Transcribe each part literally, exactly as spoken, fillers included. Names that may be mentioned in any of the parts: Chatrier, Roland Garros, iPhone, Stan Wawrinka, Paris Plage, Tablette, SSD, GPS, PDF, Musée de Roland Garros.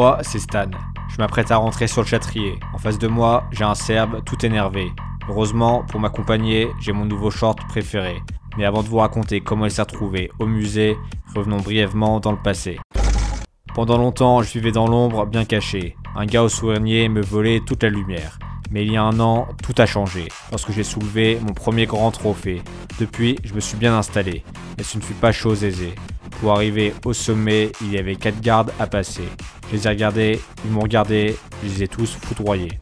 Moi, c'est Stan. Je m'apprête à rentrer sur le Chatrier. En face de moi, j'ai un Serbe tout énervé. Heureusement, pour m'accompagner, j'ai mon nouveau short préféré. Mais avant de vous raconter comment il s'est retrouvé au musée, revenons brièvement dans le passé. Pendant longtemps, je vivais dans l'ombre, bien caché. Un gars au sournier me volait toute la lumière. Mais il y a un an, tout a changé, lorsque j'ai soulevé mon premier grand trophée. Depuis, je me suis bien installé, mais ce ne fut pas chose aisée. Pour arriver au sommet, il y avait quatre gardes à passer. Je les ai regardés, ils m'ont regardé, je les ai tous foudroyés.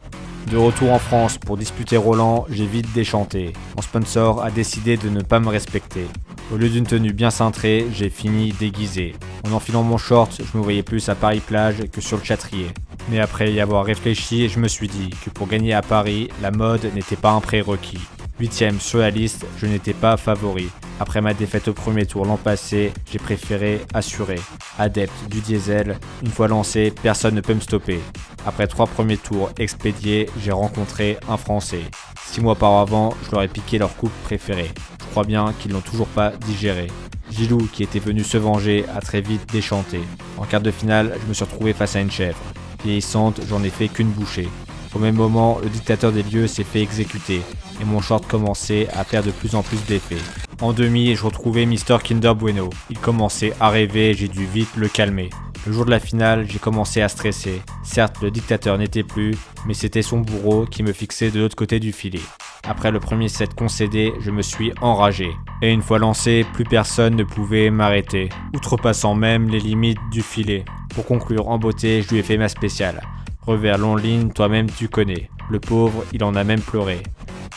De retour en France pour disputer Roland, j'ai vite déchanté. Mon sponsor a décidé de ne pas me respecter. Au lieu d'une tenue bien cintrée, j'ai fini déguisé. En enfilant mon short, je me voyais plus à Paris Plage que sur le Chatrier. Mais après y avoir réfléchi, je me suis dit que pour gagner à Paris, la mode n'était pas un prérequis. Huitième sur la liste, je n'étais pas favori. Après ma défaite au premier tour l'an passé, j'ai préféré assurer. Adepte du diesel, une fois lancé, personne ne peut me stopper. Après trois premiers tours expédiés, j'ai rencontré un Français. Six mois auparavant, je leur ai piqué leur coupe préférée. Je crois bien qu'ils n'ont toujours pas digéré. Gilou, qui était venu se venger, a très vite déchanté. En quart de finale, je me suis retrouvé face à une chèvre. Vieillissante, j'en ai fait qu'une bouchée. Au même moment, le dictateur des lieux s'est fait exécuter, et mon short commençait à faire de plus en plus d'effets. En demi, je retrouvais Mister Kinder Bueno. Il commençait à rêver, j'ai dû vite le calmer. Le jour de la finale, j'ai commencé à stresser. Certes, le dictateur n'était plus, mais c'était son bourreau qui me fixait de l'autre côté du filet. Après le premier set concédé, je me suis enragé. Et une fois lancé, plus personne ne pouvait m'arrêter, outrepassant même les limites du filet. Pour conclure en beauté, je lui ai fait ma spéciale. Revers long ligne, toi-même tu connais. Le pauvre, il en a même pleuré.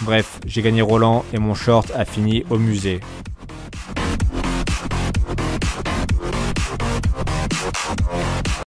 Bref, j'ai gagné Roland et mon short a fini au musée.